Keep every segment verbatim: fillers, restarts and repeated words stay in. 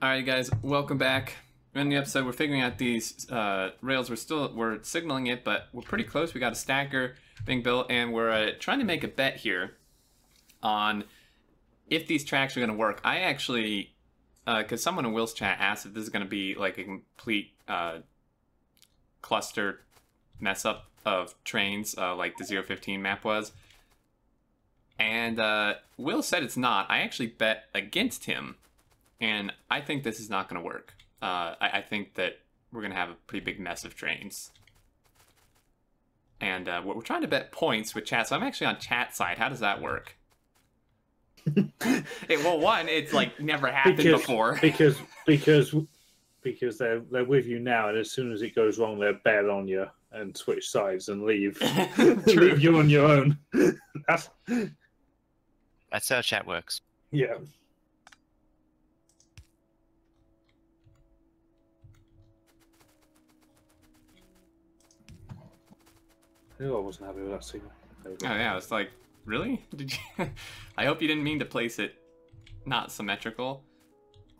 Alright guys, welcome back. We're in the episode, we're figuring out these uh, rails. We're still, we're signaling it, but we're pretty close. We got a stacker being built, and we're uh, trying to make a bet here on if these tracks are going to work. I actually, because uh, someone in Will's chat asked if this is going to be like a complete uh, cluster mess up of trains, uh, like the zero fifteen map was. And uh, Will said it's not. I actually bet against him. And I think this is not going to work. Uh, I, I think that we're going to have a pretty big mess of trains. And uh, we're trying to bet points with chat. So I'm actually on chat side. How does that work? it, well, one, it's like never happened because, before. because because because they're they're with you now, and as soon as it goes wrong, they're bail on you and switch sides and leave. Leave you on your own. That's that's how chat works. Yeah. Oh, I wasn't happy with that signal. Oh yeah, it's like, really? Did you? I hope you didn't mean to place it not symmetrical.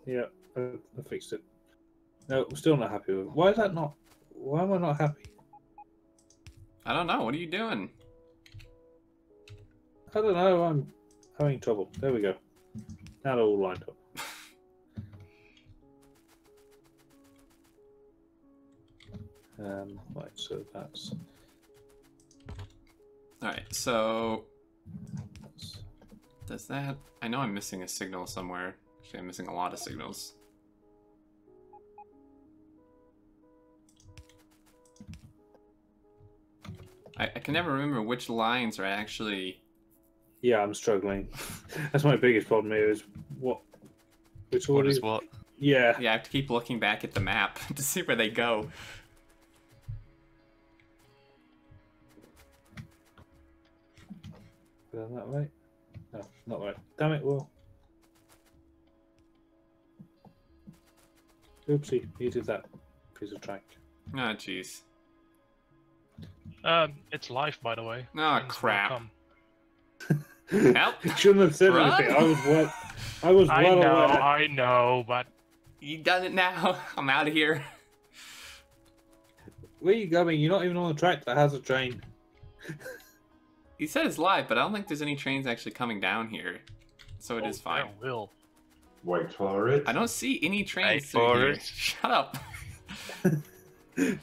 Yeah, I, I fixed it. No, I'm still not happy with it. Why is that not? Why am I not happy? I don't know. What are you doing? I don't know. I'm having trouble. There we go. Now they're all lined up. um, right. So that's. Alright, so does that... I know I'm missing a signal somewhere. Actually, I'm missing a lot of signals. I, I can never remember which lines are actually... Yeah, I'm struggling. That's my biggest problem here is what... Which order is what? Yeah. Yeah, I have to keep looking back at the map to see where they go. Is that right? No, not right. Damn it, Will. Oopsie, you did that piece of track. Ah, oh, jeez. Um, it's live, by the way. Oh, and crap. Help! Shouldn't have said Run. anything. I was well, I was I well know, aware. I know, but... You done it now. I'm out of here. Where are you going? You're not even on the track that has a train. He said it's live, but I don't think there's any trains actually coming down here, so it oh, is fine. I will. Wait for it. I don't see any trains Wait for here. It. Shut up. Hey,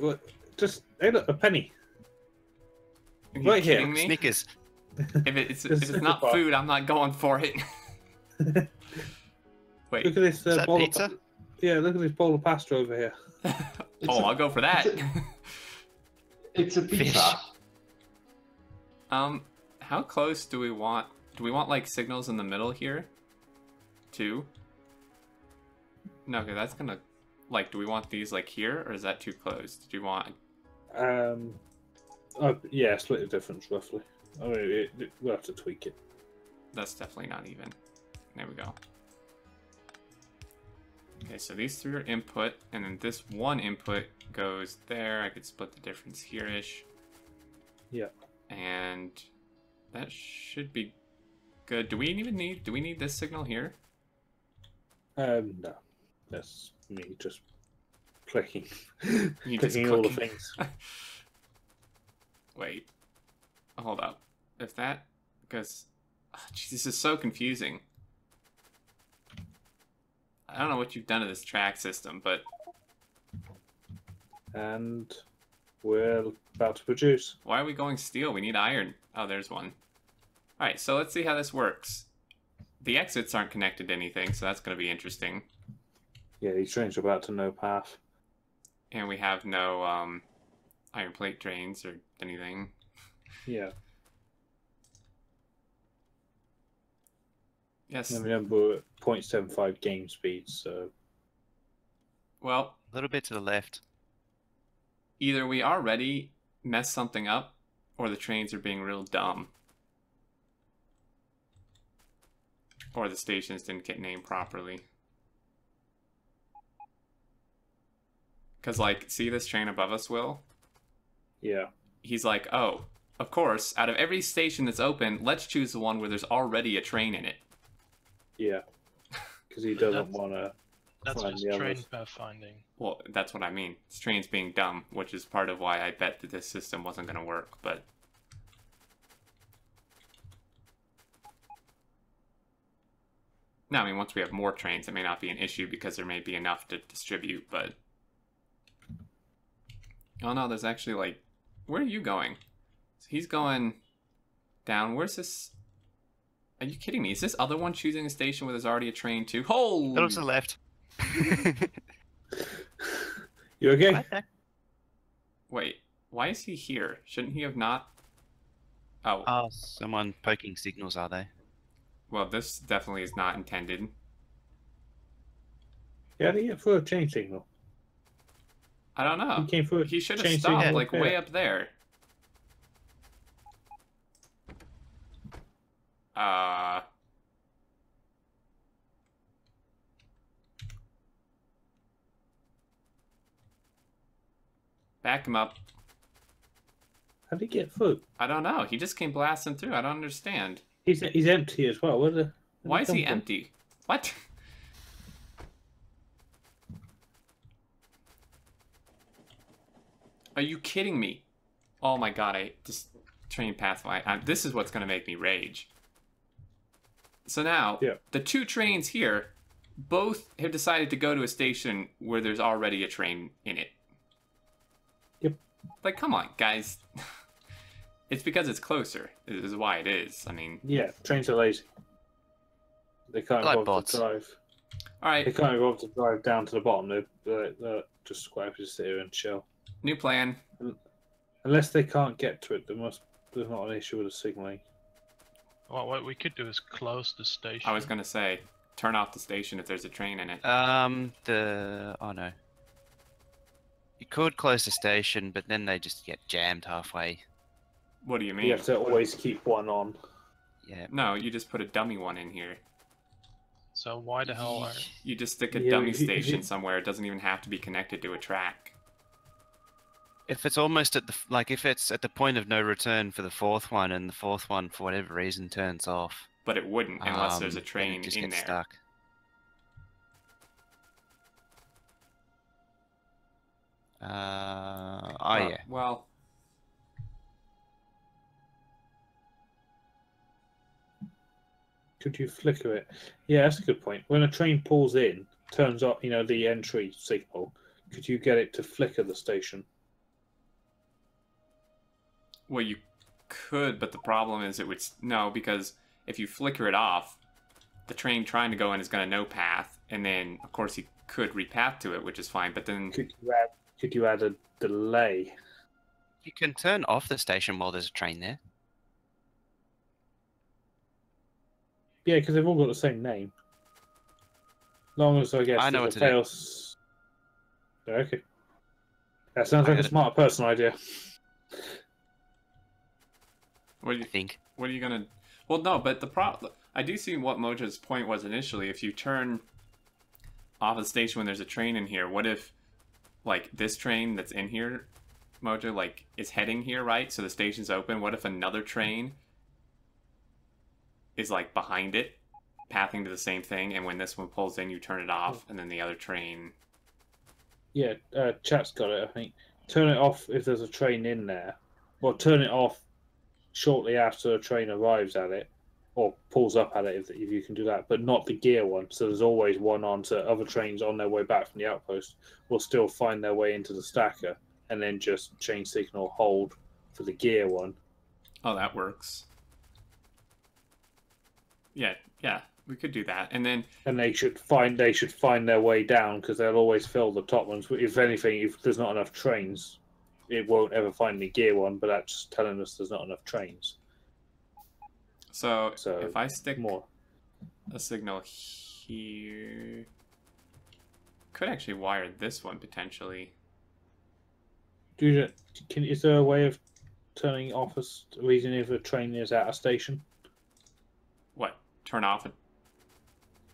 well, just hey, look, a penny. Are you right kidding here. Me? Snickers. If it's, if it's not food, I'm not going for it. Wait. Look at this uh, bowl pizza? Of yeah, look at this bowl of pasta over here. oh, a, I'll go for that. It's a, it's a pizza. Fish. Um, how close do we want, do we want, like, signals in the middle here? Two? No, okay, that's gonna, like, do we want these, like, here, or is that too close? Do you want... Um, uh, yeah, split the difference, roughly. I mean, it, it, we'll have to tweak it. That's definitely not even. There we go. Okay, so these three are input, and then this one input goes there. I could split the difference here-ish. Yeah. And that should be good. Do we even need? Do we need this signal here? Um, no. That's me just clicking, you clicking just all the things. Wait, hold up. If that goes, oh, geez, this is so confusing. I don't know what you've done to this track system, but and. We're about to produce. Why are we going steel? We need iron. Oh, there's one. All right, so let's see how this works. The exits aren't connected to anything, so that's going to be interesting. Yeah, these trains are about to no path. And we have no um, iron plate drains or anything. Yeah. Yes. And remember, we're at zero point seven five game speed, so... Well... A little bit to the left. Either we already messed something up, or the trains are being real dumb. Or the stations didn't get named properly. Because, like, see this train above us, Will? Yeah. He's like, oh, of course, out of every station that's open, let's choose the one where there's already a train in it. Yeah. Because he doesn't want to That's just train pathfinding. Well, that's what I mean. It's trains being dumb, which is part of why I bet that this system wasn't going to work, but... No, I mean, once we have more trains, it may not be an issue because there may be enough to distribute, but... Oh no, there's actually, like... Where are you going? So he's going down. Where's this... Are you kidding me? Is this other one choosing a station where there's already a train too? Holy... That was to the left. You okay? What? Wait, why is he here? Shouldn't he have not... Oh. Oh, someone poking signals, are they? Well, this definitely is not intended. Yeah, he came through a train signal. I don't know. He came through a He should have stopped, signal. like, yeah. way up there. Uh... Back him up. How'd he get through? I don't know. He just came blasting through. I don't understand. He's he's empty as well. Where's the, where's Why is he from? empty? What? Are you kidding me? Oh my god! I just train pathfind. I, this is what's gonna make me rage. So now yeah. the two trains here, both have decided to go to a station where there's already a train in it. Yep. Like, come on, guys. It's because it's closer. Is why it is. I mean. Yeah, trains are lazy. They can't like go up to drive. All right. They can't go up to drive down to the bottom. They they're, they're just quite happy to sit here and chill. New plan. Unless they can't get to it, there must there's not an issue with the signaling. Well, what we could do is close the station. I was gonna say, turn off the station if there's a train in it. Um, the oh no. You could close the station, but then they just get jammed halfway. What do you mean? You have to always keep one on. Yeah. No, you just put a dummy one in here. So why the hell are... You just stick a yeah, dummy station somewhere. It doesn't even have to be connected to a track. If it's almost at the... Like, if it's at the point of no return for the fourth one, and the fourth one, for whatever reason, turns off... But it wouldn't, unless um, there's a train just in there. Stuck. Uh, oh, well, yeah. Well... Could you flicker it? Yeah, that's a good point. When a train pulls in, turns up, you know, the entry signal, could you get it to flicker the station? Well, you could, but the problem is it would... No, because if you flicker it off, the train trying to go in is going to no path, and then, of course, he could repath to it, which is fine, but then... Could you add, could you add a delay? You can turn off the station while there's a train there. Yeah, because they've all got the same name. Long as I guess I know what to do. Yeah, okay. That sounds like a smart person idea. What do you think? What are you gonna? Well, no, but the problem I do see what Mojo's point was initially. If you turn off the station when there's a train in here, what if like this train that's in here, Mojo, like is heading here, right? So the station's open. What if another train is like behind it, pathing to the same thing, and when this one pulls in, you turn it off, and then the other train. Yeah, uh, chat's got it. I think turn it off if there's a train in there, or turn it off shortly after a train arrives at it, or pulls up at it if, if you can do that. But not the gear one. So there's always one on, so other trains on their way back from the outpost will still find their way into the stacker, and then just change signal hold for the gear one. Oh, that works. Yeah, yeah, we could do that, and then and they should find they should find their way down because they'll always fill the top ones. If anything, if there's not enough trains, it won't ever find the gear one. But that's just telling us there's not enough trains. So, so if I stick more a signal here, could actually wire this one potentially. Do you, can is there a way of turning off a reason if a train is at a station? What? Turn off it.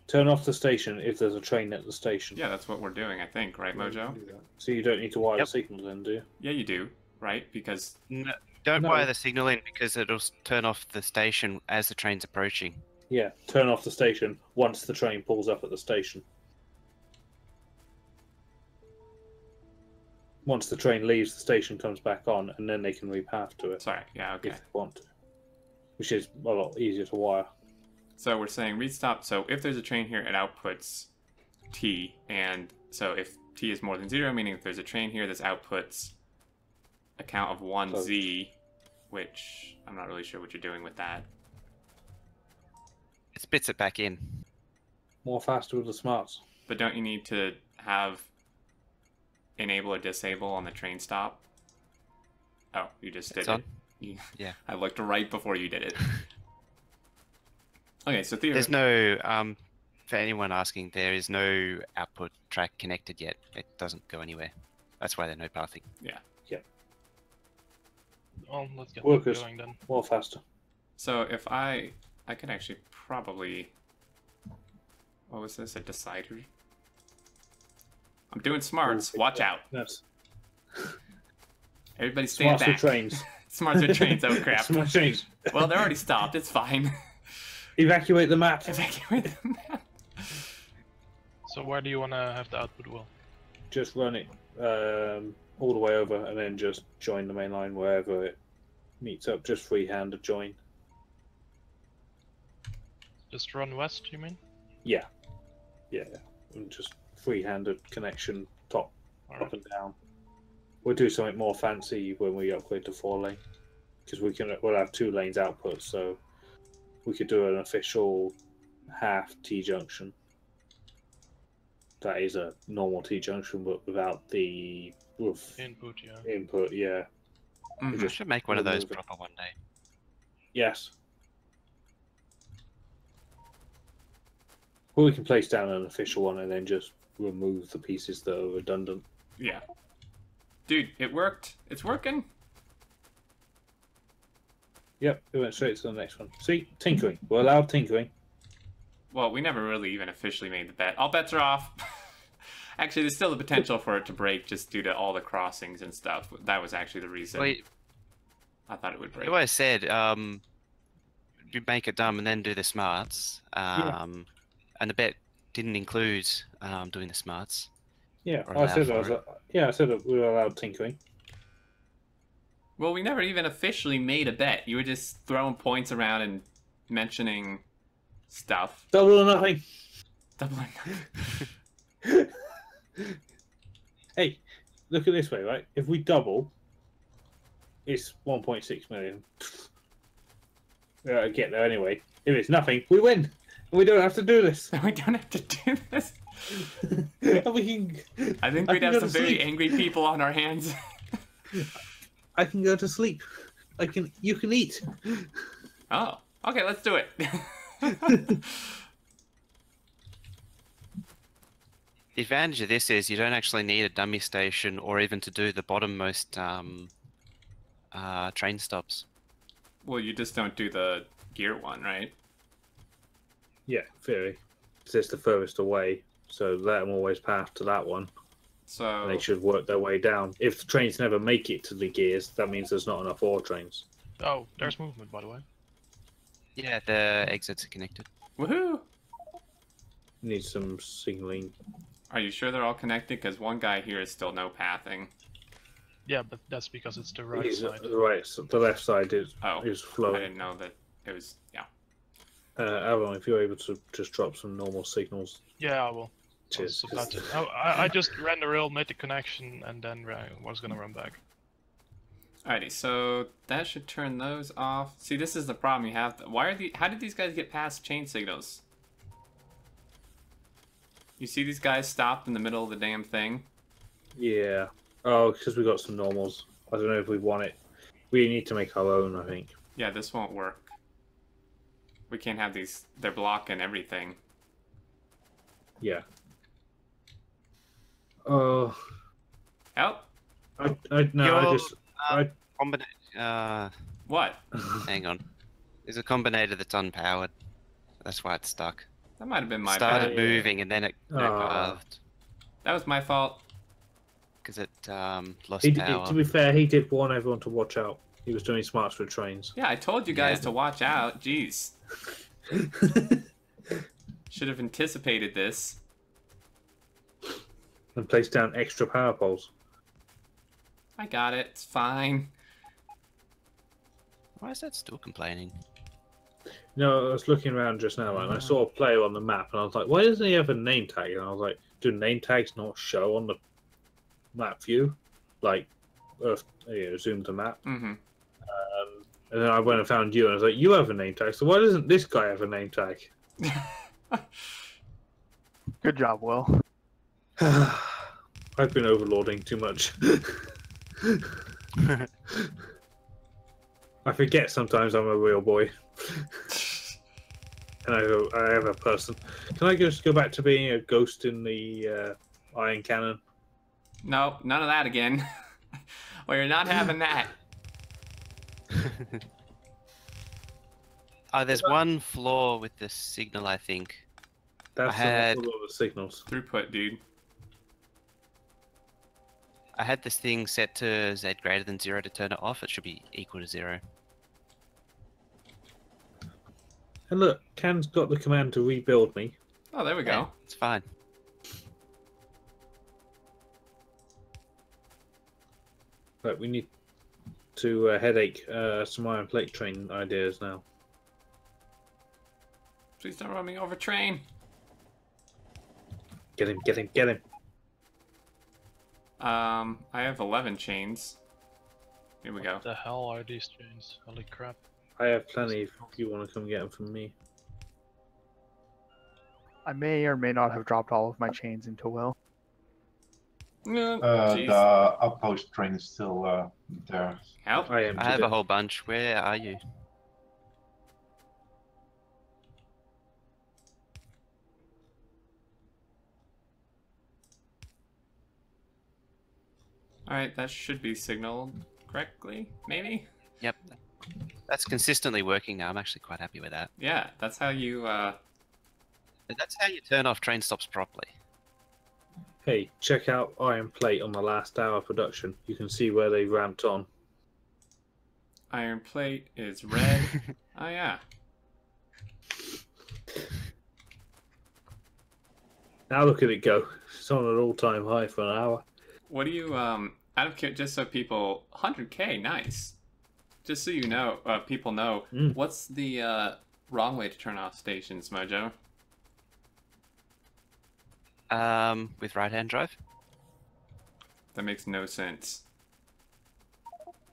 Turn off the station if there's a train at the station. Yeah, that's what we're doing, I think, right, Mojo? So you don't need to wire yep. the signal in, do you? Yeah, you do, right? Because no, don't no. wire the signal in because it'll turn off the station as the train's approaching. Yeah, turn off the station once the train pulls up at the station. once the train leaves the station, comes back on, and then they can repath to it. Sorry, yeah, okay. If they want to, which is a lot easier to wire. So we're saying read stop. So if there's a train here, it outputs T, and so if T is more than zero, meaning if there's a train here, this outputs a count of one so, Z, which I'm not really sure what you're doing with that. It spits it back in. More faster with the smarts. But don't you need to have enable or disable on the train stop? Oh, you just did it. You, yeah. I looked right before you did it. Okay, so theoretically... There's no... Um, for anyone asking, there is no output track connected yet. It doesn't go anywhere. That's why they're no pathing. Yeah. Yeah. Well, let's get Workers. going then. Well, faster. So if I... I could actually probably... What was this? A decider? I'm doing smarts. Watch out. Yes. Everybody stay back. Smarts with trains. Smarts with trains. Oh, crap. Smarts trains. Well, they're already stopped. It's fine. Evacuate the map. Evacuate the map. So where do you want to have the output, Will? Just run it um, all the way over and then just join the main line wherever it meets up. Just freehand to join. Just run west, you mean? Yeah. Yeah. And just free-handed connection top, right. up and down. We'll do something more fancy when we upgrade to four lane, because we can we'll have two lanes output, so we could do an official half T junction. That is a normal T junction, but without the oof, input. Yeah. Input. Yeah. Mm-hmm. We just should make one of those proper one day. Yes. Well, we can place down an official one and then just remove the pieces that are redundant. Yeah. Dude, it worked. It's working. Yep, it went straight to the next one. See? Tinkering. We're allowed tinkering. Well, we never really even officially made the bet. All bets are off. Actually, there's still the potential for it to break just due to all the crossings and stuff. That was actually the reason. Wait. I thought it would break. Like I said, um, you make it dumb and then do the smarts. Um, yeah. And the bet didn't include um, doing the smarts. Yeah, I said I was. A, yeah, I said that we were allowed tinkering. Well, we never even officially made a bet. You were just throwing points around and mentioning stuff. Double or nothing. Double or nothing. Hey, look at it this way, right? If we double, it's one point six million. We ought to get there anyway. If it's nothing, we win. We don't have to do this. We don't have to do this. we can, I think we'd I have some very sleep. angry people on our hands. I can go to sleep. I can. You can eat. Oh, okay. Let's do it. The advantage of this is you don't actually need a dummy station or even to do the bottommost um, uh, train stops. Well, you just don't do the gear one, right? Yeah, theory. It's just the furthest away, so let them always pass to that one. So and they should work their way down. If the trains never make it to the gears, that means there's not enough ore trains. Oh, there's movement, by the way. Yeah, the exits are connected. Woohoo! Need some signaling. Are you sure they're all connected? Because one guy here is still no pathing. Yeah, but that's because it's the right He's, side. The right, so the left side is oh, is flowing. I didn't know that it was. Yeah. Uh, Aaron, if you're able to just drop some normal signals. Yeah, I will. Cheers. I, oh, I, I just ran the rail, made the connection, and then was going to run back. Alrighty, so that should turn those off. See, this is the problem you have. Why are the? How did these guys get past chain signals? You see these guys stopped in the middle of the damn thing? Yeah. Oh, because we got some normals. I don't know if we want it. We need to make our own, I think. Yeah, this won't work. We can't have these, they're blocking everything. Yeah. Oh. Uh, Help? I, I, no, Yo, I just... Uh, I... Uh, what? Hang on. There's a combinator that's unpowered. That's why it's stuck. That might have been my fault. It started moving and then it curved. That was my fault. Because it um, lost he, power. He, to be fair, he did warn everyone to watch out. He was doing smarts with trains. Yeah, I told you guys yeah. to watch out. Jeez. Should have anticipated this. And placed down extra power poles. I got it. It's fine. Why is that still complaining? No, I was looking around just now and I saw a player on the map and I was like, why doesn't he have a name tag? And I was like, do name tags not show on the map view? Like, Earth, yeah, zoom to map. Mm-hmm. um, and then I went and found you and I was like, you have a name tag, so why doesn't this guy have a name tag? Good job, Will. I've been overlording too much. I forget sometimes I'm a real boy. And I, go, I have a person. Can I just go back to being a ghost in the uh, iron cannon? No, none of that again. Well, you're not having that. Oh, there's one flaw with the signal, I think. That's I had... a lot of signals. Throughput, dude. I had this thing set to Z greater than zero to turn it off. It should be equal to zero. And look, Can's got the command to rebuild me. Oh, there we go. Yeah, it's fine. Right, we need to uh, headache uh, some iron plate train ideas now. Please don't run me over, train. Get him, get him, get him. Um, I have eleven chains. Here we what go. What the hell are these chains? Holy crap. I have plenty if you want to come get them from me. I may or may not have dropped all of my chains into Will. No, uh, the outpost train is still uh, there. Help. I, am I have a whole bunch. Where are you? Alright, that should be signaled correctly, maybe? Yep. That's consistently working now. I'm actually quite happy with that. Yeah, that's how you... Uh... That's how you turn off train stops properly. Hey, check out Iron Plate on the last hour of production. You can see where they ramped on. Iron Plate is red. Oh, yeah. Now look at it go. It's on an all-time high for an hour. What do you... um? Out of care, just so people, one hundred K, nice. Just so you know, uh, people know, mm. What's the uh, wrong way to turn off stations, Mojo? Um, with right-hand drive. That makes no sense.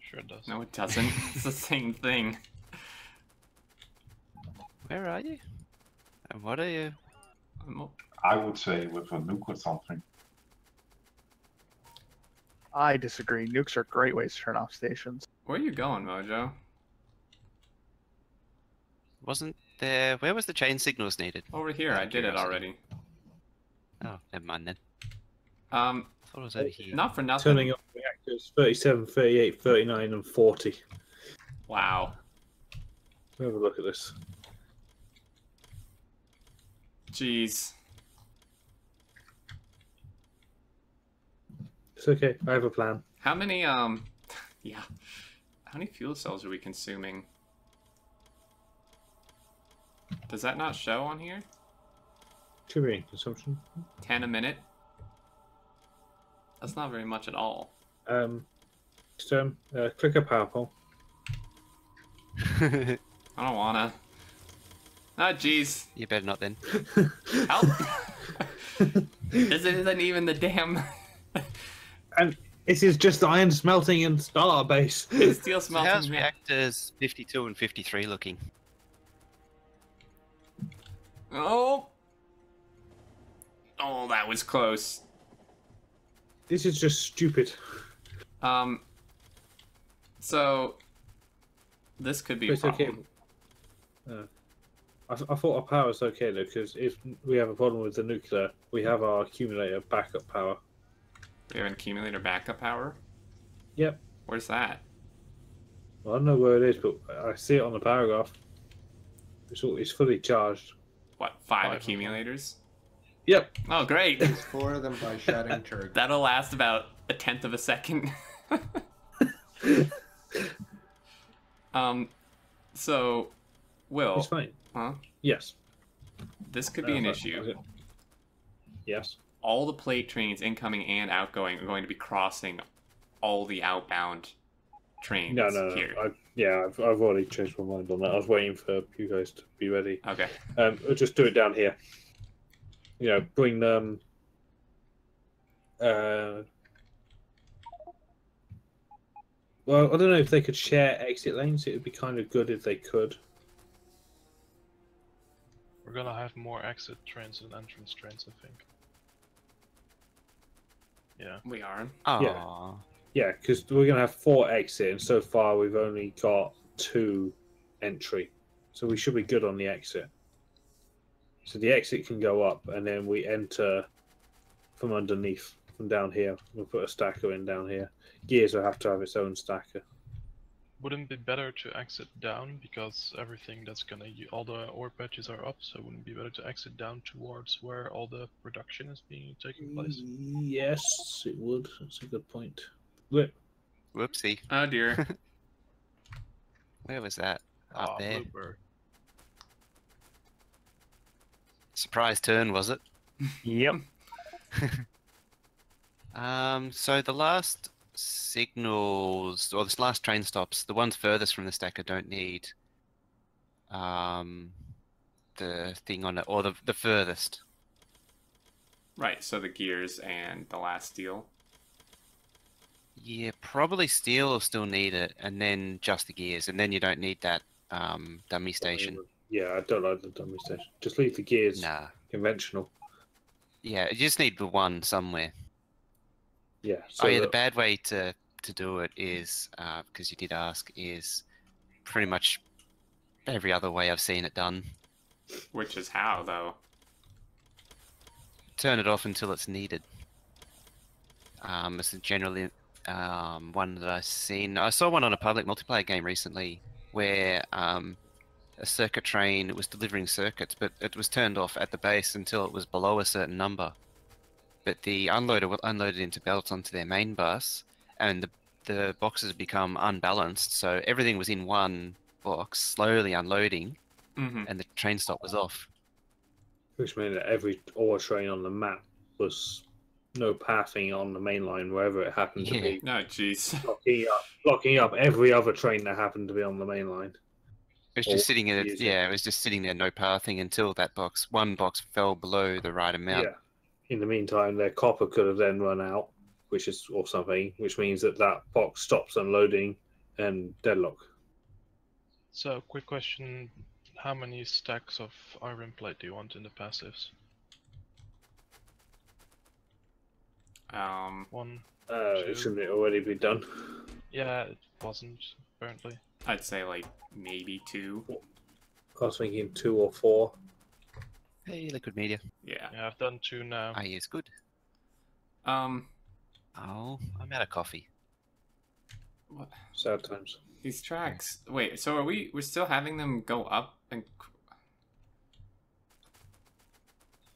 Sure does. No, it doesn't. It's the same thing. Where are you? And what are you? I would say with a nuke or something. I disagree. Nukes are great ways to turn off stations. Where are you going, Mojo? Wasn't there... Where was the chain signals needed? Over here. I did it already. Oh, never mind then. Um, I thought it was over here. Not for nothing. Turning off reactors thirty-seven, thirty-eight, thirty-nine, and forty. Wow. Have a look at this. Jeez. It's okay. I have a plan. How many, um, yeah, how many fuel cells are we consuming? Does that not show on here? Turbine consumption. ten a minute. That's not very much at all. Um, just, um, uh, click a power pole. I don't wanna. Ah, oh, jeez. You better not then. Help! This isn't even the damn... And this is just iron smelting and Starbase. It's steel smelting. So how's reactors fifty-two and fifty-three looking? Oh. Oh, that was close. This is just stupid. Um. So. This could be a problem. Okay. Uh, I, th I thought our power is okay though, because if we have a problem with the nuclear, we have our accumulator backup power. We have an accumulator backup power? Yep. Where's that? Well, I don't know where it is, but I see it on the paragraph. It's, all, it's fully charged. What, five, five accumulators? Yep. Oh, great. There's four of them by shutting turret. That'll last about a tenth of a second. um, so, Will. It's fine. Huh? Yes. This could be uh, an issue. Yes. All the plate trains, incoming and outgoing, are going to be crossing all the outbound trains no, no, no. here. I, yeah, I've, I've already changed my mind on that. I was waiting for you guys to be ready. Okay. Um, I'll just do it down here. You know, bring them... Uh, well, I don't know if they could share exit lanes. It would be kind of good if they could. We're going to have more exit trains than entrance trains, I think. Yeah. We are. Aww. Yeah, because yeah, we're going to have four exit, and so far we've only got two entry. So we should be good on the exit. So the exit can go up, and then we enter from underneath, from down here. We'll put a stacker in down here. Gears will have to have its own stacker. Wouldn't it be better to exit down, because everything that's gonna, all the ore patches are up, so wouldn't it be better to exit down towards where all the production is being taking place? Yes, it would. That's a good point. Whoop. Whoopsie. Oh dear. Where was that? Up oh, there. Blooper. Surprise turn, was it? Yep. um. So the last. Signals, or this last train stops, the ones furthest from the stacker don't need um, the thing on it, or the, the furthest. Right, so the gears and the last steel? Yeah, probably steel will still need it, and then just the gears, and then you don't need that um, dummy station. Yeah, I don't like the dummy station. Just leave the gears nah. conventional. Yeah, you just need the one somewhere. Yeah. So oh yeah, the, the bad way to to do it is uh, because you did ask is pretty much every other way I've seen it done. Which is how though? Turn it off until it's needed. Um, it's generally um, one that I've seen. I saw one on a public multiplayer game recently where um, a circuit train was delivering circuits, but it was turned off at the base until it was below a certain number. But the unloader will unload it into belts onto their main bus, and the, the boxes become unbalanced, so everything was in one box, slowly unloading, mm-hmm. and the train stop was off. Which meant that every ore train on the map was no pathing on the main line, wherever it happened yeah. to be. No, jeez. Blocking up, blocking up every other train that happened to be on the main line. It was or just sitting in it, yeah, it was just sitting there, no pathing, until that box, one box fell below the right amount. Yeah. In the meantime, their copper could have then run out, which is or something, which means that that box stops unloading and deadlock. So, quick question: how many stacks of iron plate do you want in the passives? Um, one. Uh, two. Shouldn't it already be done? Yeah, it wasn't apparently. I'd say like maybe two. I was thinking two or four. Hey, liquid media. Yeah. Yeah, I've done two now. Ah, yes, good. Um. Oh, I'm out of coffee. What? Sad times. These tracks. Wait, so are we? We're still having them go up and?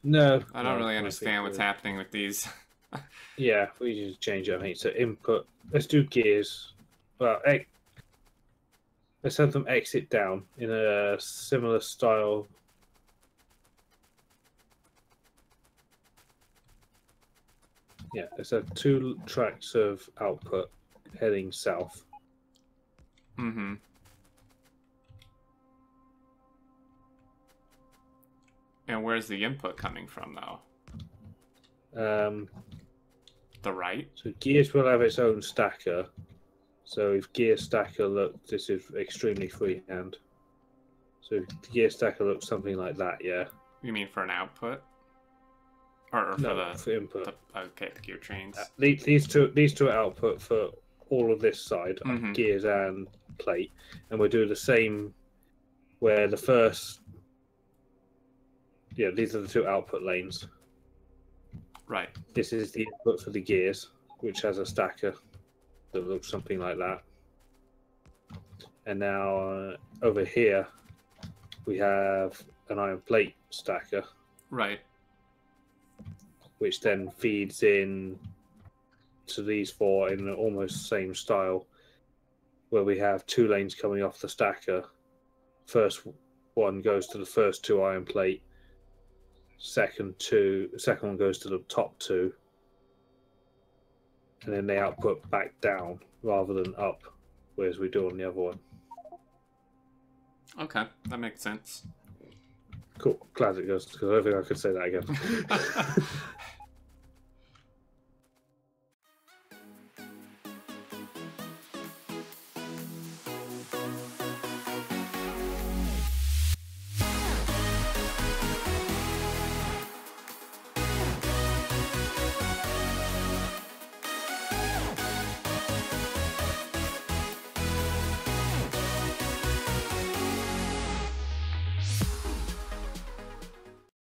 No. I don't no, really understand what's we're... happening with these. Yeah, we need to change it. I think so. Input. Let's do gears. Well, ex... let's have them exit down in a similar style. Yeah, let's have two tracks of output heading south. Mm-hmm. And where's the input coming from, though? Um, the right? So gears will have its own stacker. So if gear stacker look, this is extremely freehand. So if gear stacker looks something like that, yeah. You mean for an output? Or for, no, the, for input. The, okay, the gear trains. Uh, these, these two, these two are output for all of this side, mm-hmm. gears and plate, and we'll do the same. Where the first, yeah, these are the two output lanes. Right. This is the input for the gears, which has a stacker that looks something like that. And now uh, over here, we have an iron plate stacker. Right. Which then feeds in to these four in almost the same style, where we have two lanes coming off the stacker. First one goes to the first two iron plate. Second two, second one goes to the top two. and then they output back down rather than up, whereas we do on the other one. Okay, that makes sense. Cool. Glad it goes, because I don't think I could say that again.